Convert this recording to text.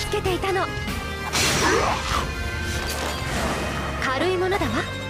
引けていたの。軽いものだわ。